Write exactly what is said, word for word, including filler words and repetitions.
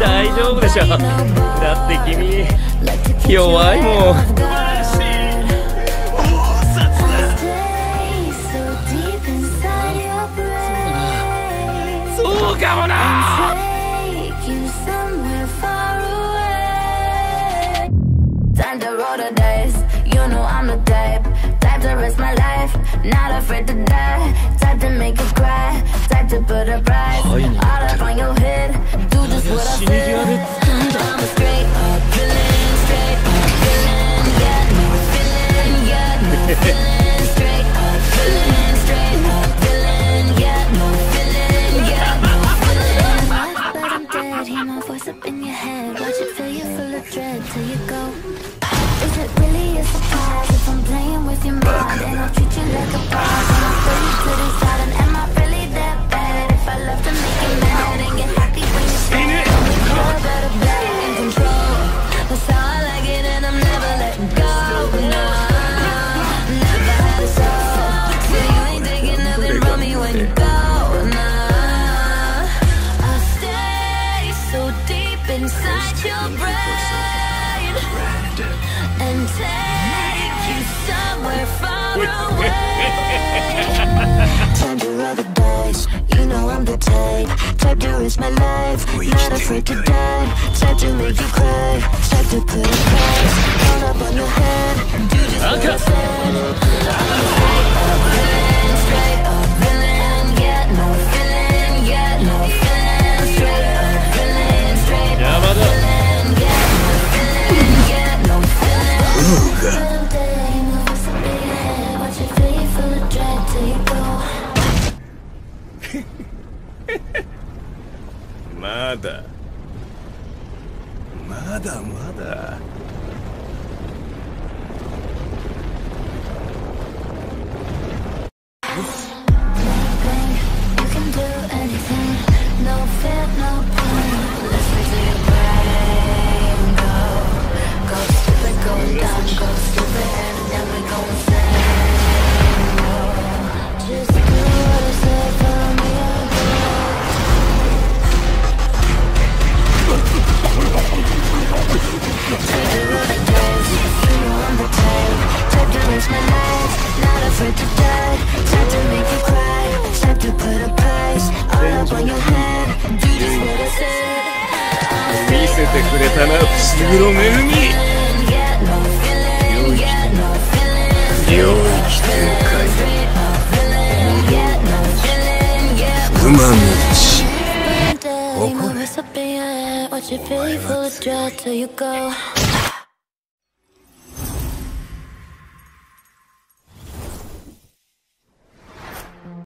大丈夫でしょ。だって君弱いもん。 Not afraid to die, type to make you cry, type to put a price all up on your head. Do just what I feel. I'm a straight up villain, straight up villain, got no feeling, got no feeling. Straight up villain, straight up villain, got no feeling, got no feeling. My blood in bed, hear my voice up in your head. Watch it fill you full of dread till you go. Is it really a surprise if I'm playing with your mind and I treat you like a prize? And I'm really to the side and am I really that bad? If I love to make you mad and get happy when you're sad, we know that I'm back in control. That's how I like it and I'm never letting go. No, never had a soul. So you ain't taking nothing from me when you go. No, I stay so deep inside your brain. And take you somewhere far away. Time to roll the dice, you know I'm the type. Type to risk my life, not afraid to die. Type to make you cry, type to put a price all up on your head. Do just what I said. I'm a straight up villain, straight up villain. Get no feeling, get no feeling. Straight up villain, straight up villain. Mada, mada, mada. What you feel, full of dread till you go.